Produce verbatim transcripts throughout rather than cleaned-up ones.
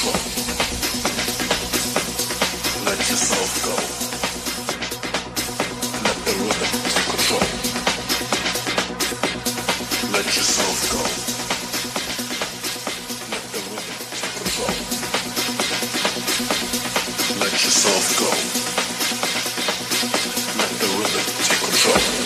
flow. Let yourself go. Let the rhythm take control. Let yourself go. Let yourself go. Let the rhythm take control.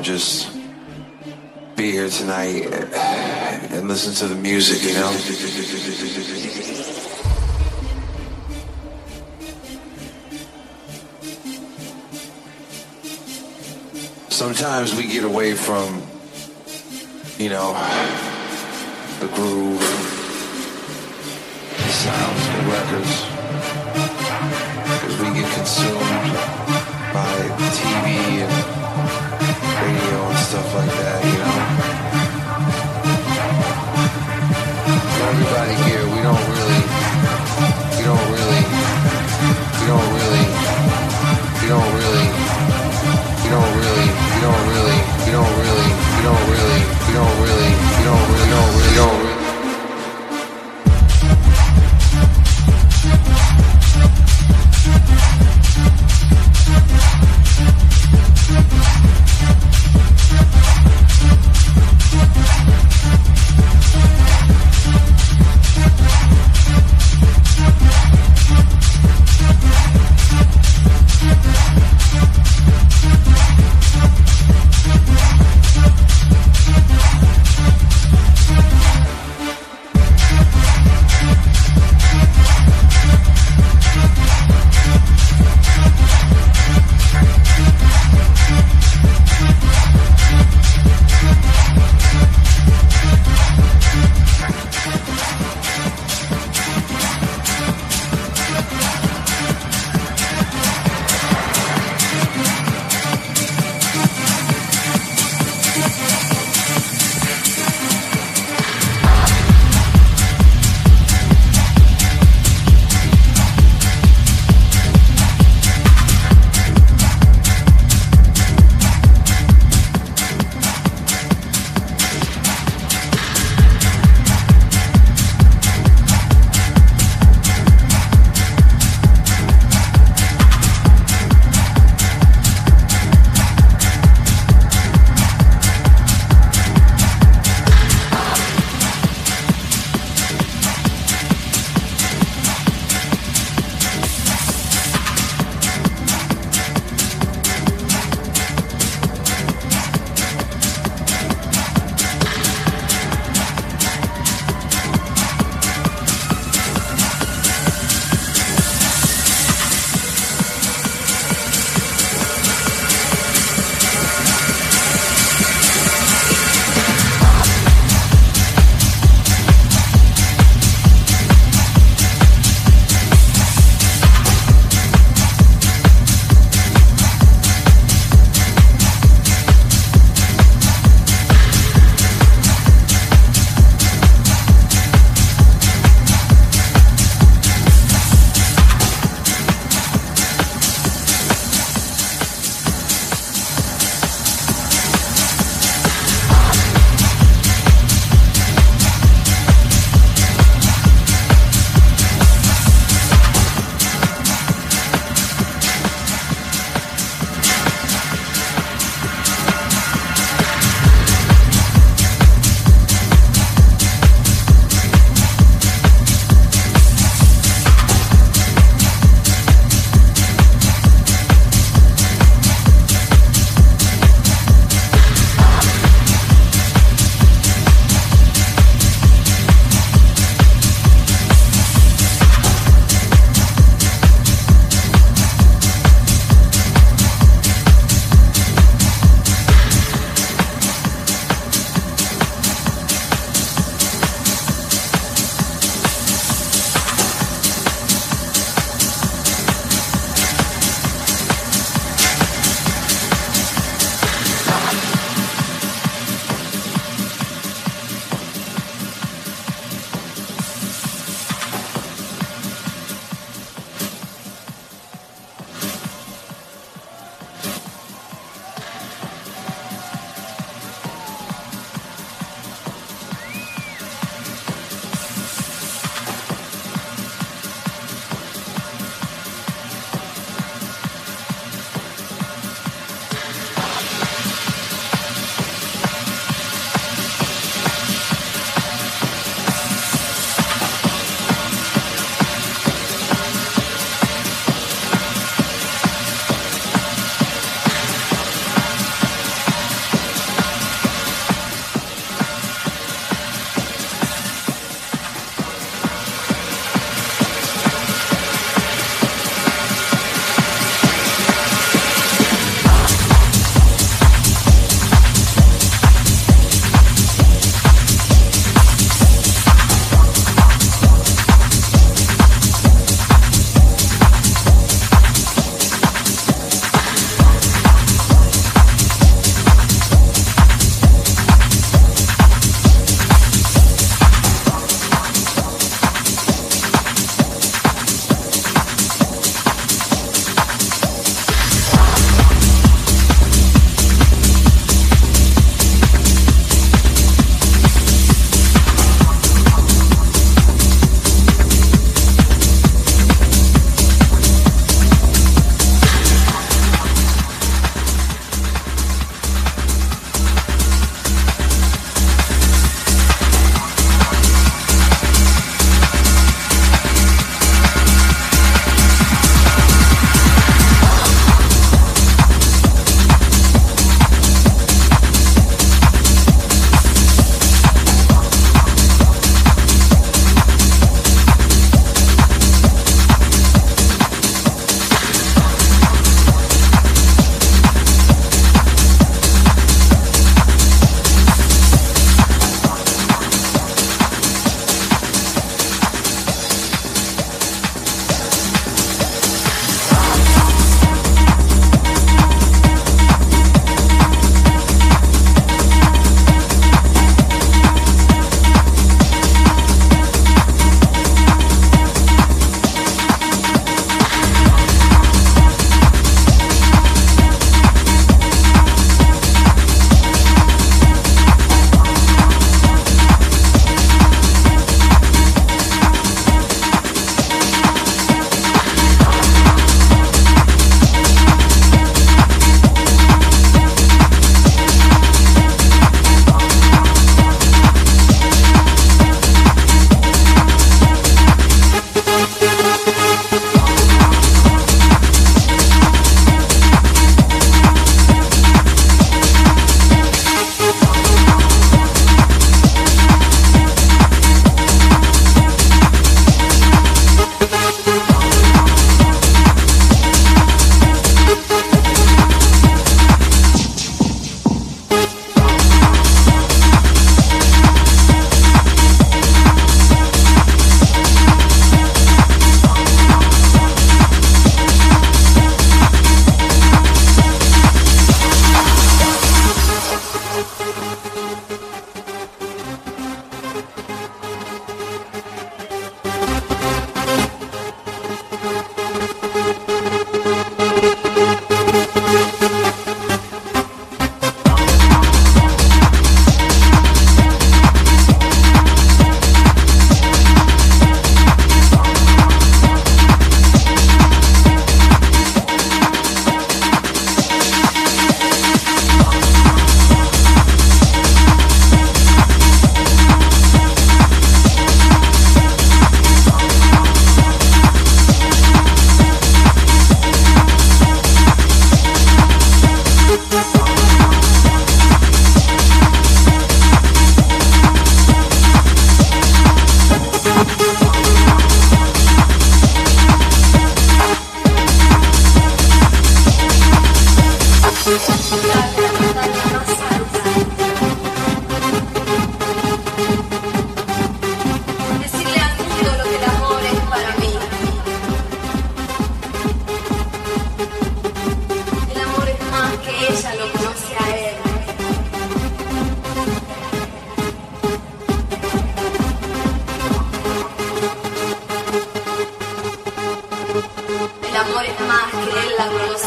Just be here tonight and listen to the music, you know? Sometimes we get away from, you know, the groove, the sounds, the records, because we get consumed by T V and radio and stuff like that, you know. Everybody here, we don't really, we don't really, we don't really, we don't really, we don't really, we don't really, we don't really, we don't really, we don't really, we don't really, we don't really, we don't really.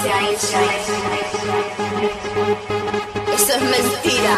Eso es mentira.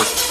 What?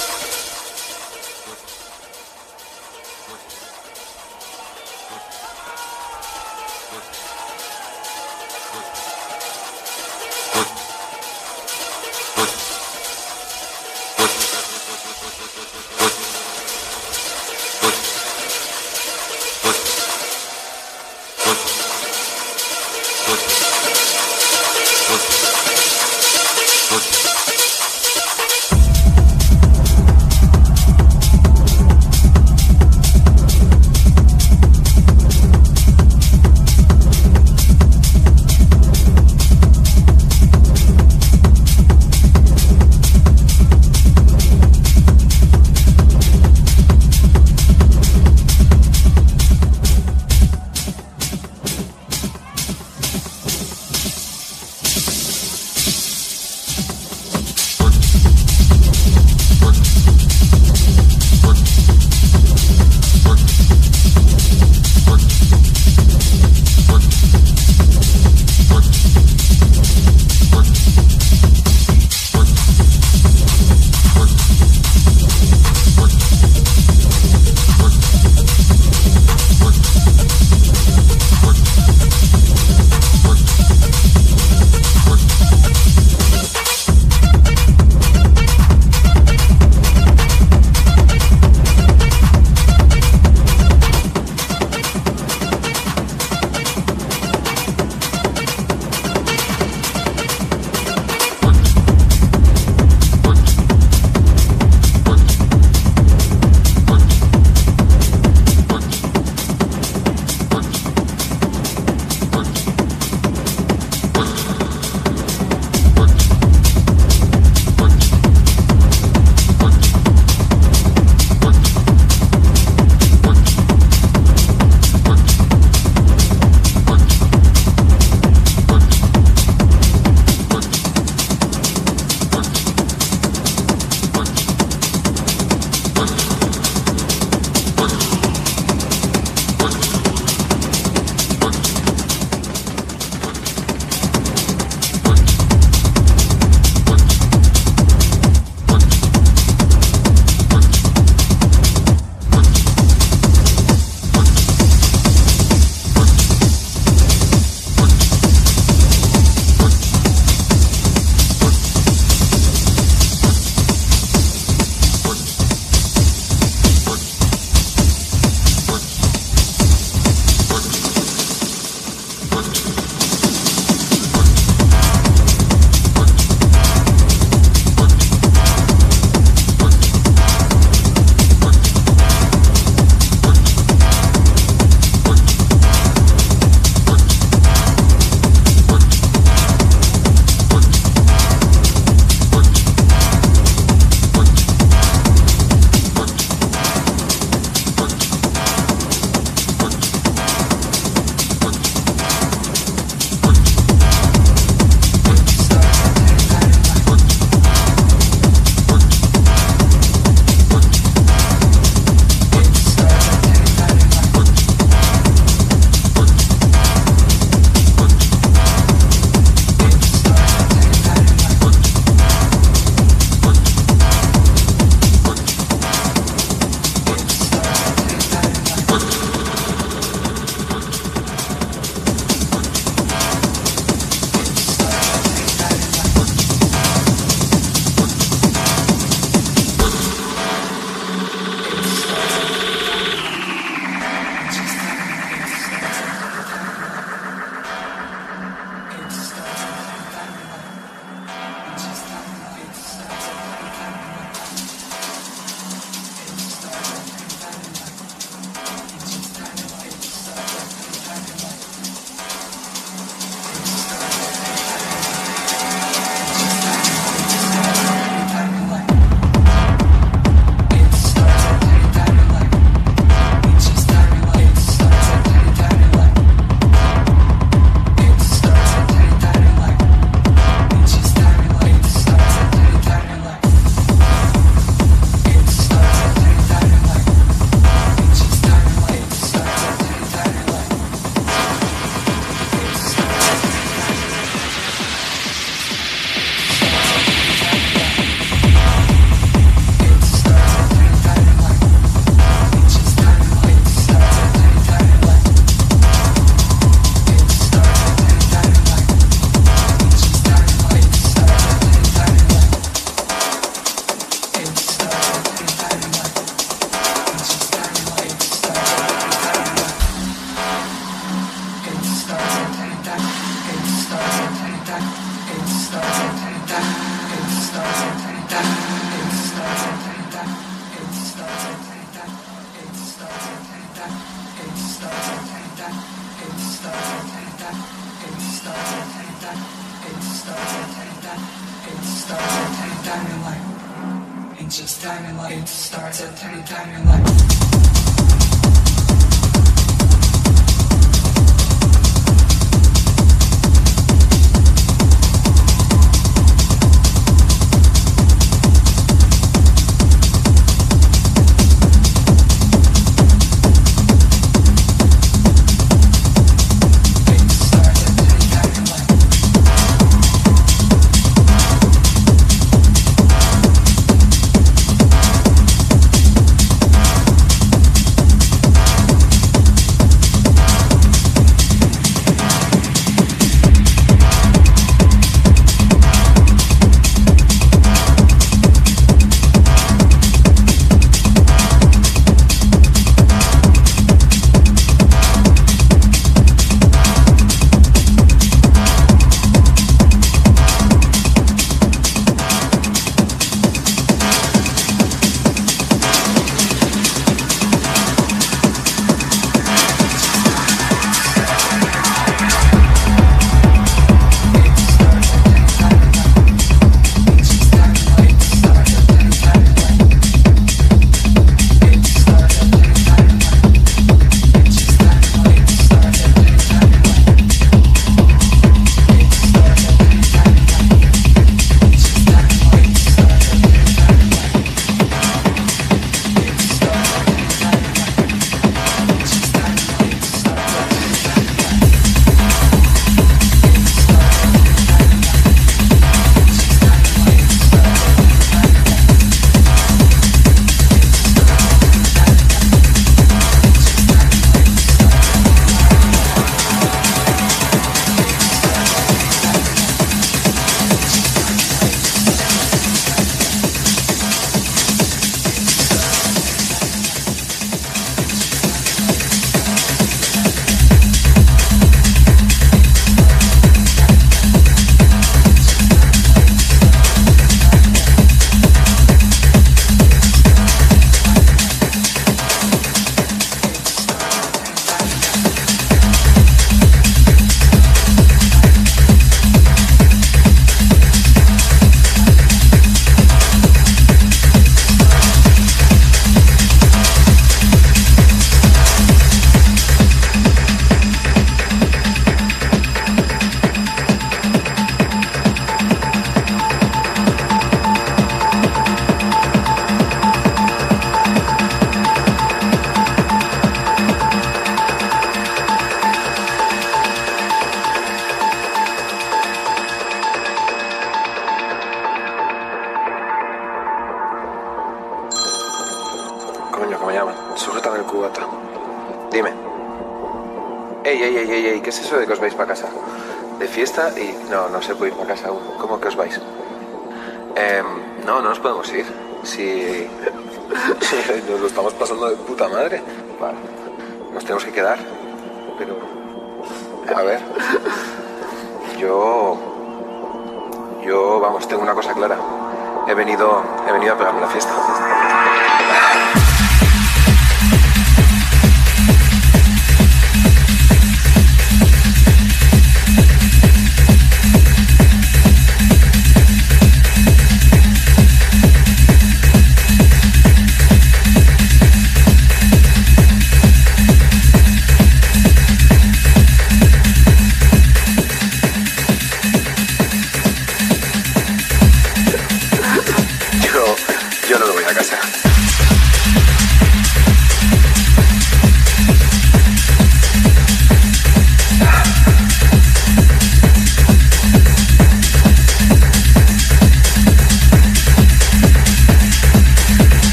it starts at any time you like.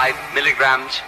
five milligrams.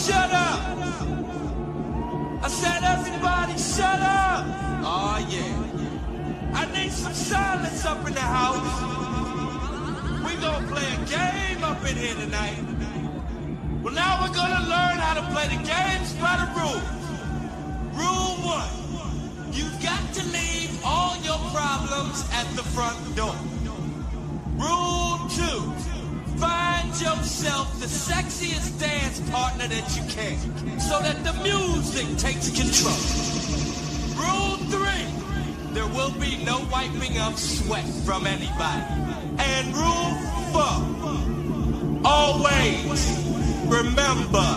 shut up. I said, everybody shut up. Oh yeah. I need some silence up in the house. We gonna play a game up in here tonight. Well, now we're gonna learn how to play the games by the rules. Rule one, you've got to leave all your problems at the front door. Rule two, find yourself the sexiest dance partner that you can so that the music takes control. Rule three, there will be no wiping of sweat from anybody. And rule four, always remember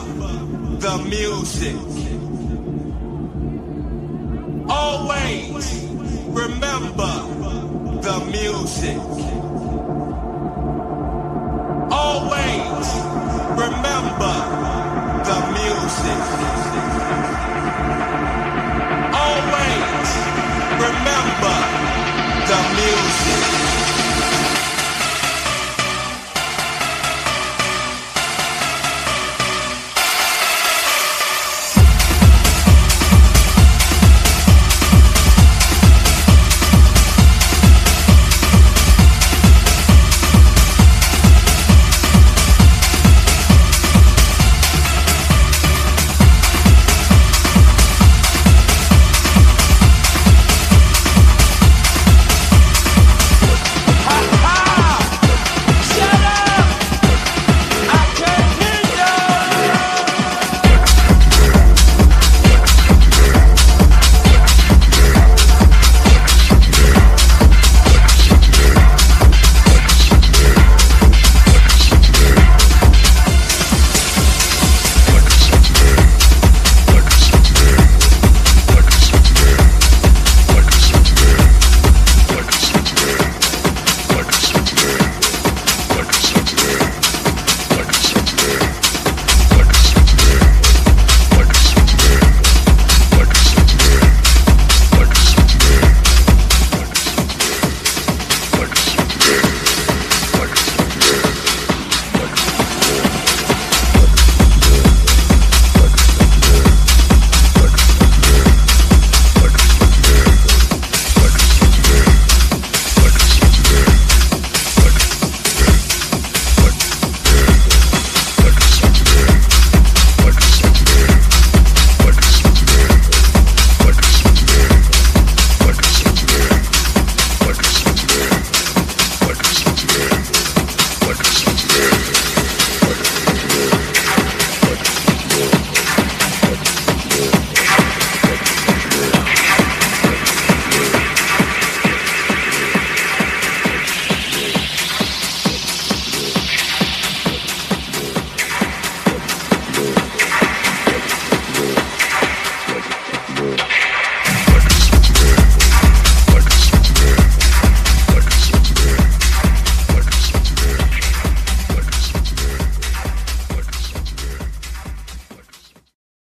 the music. Always remember the music. Always remember the music.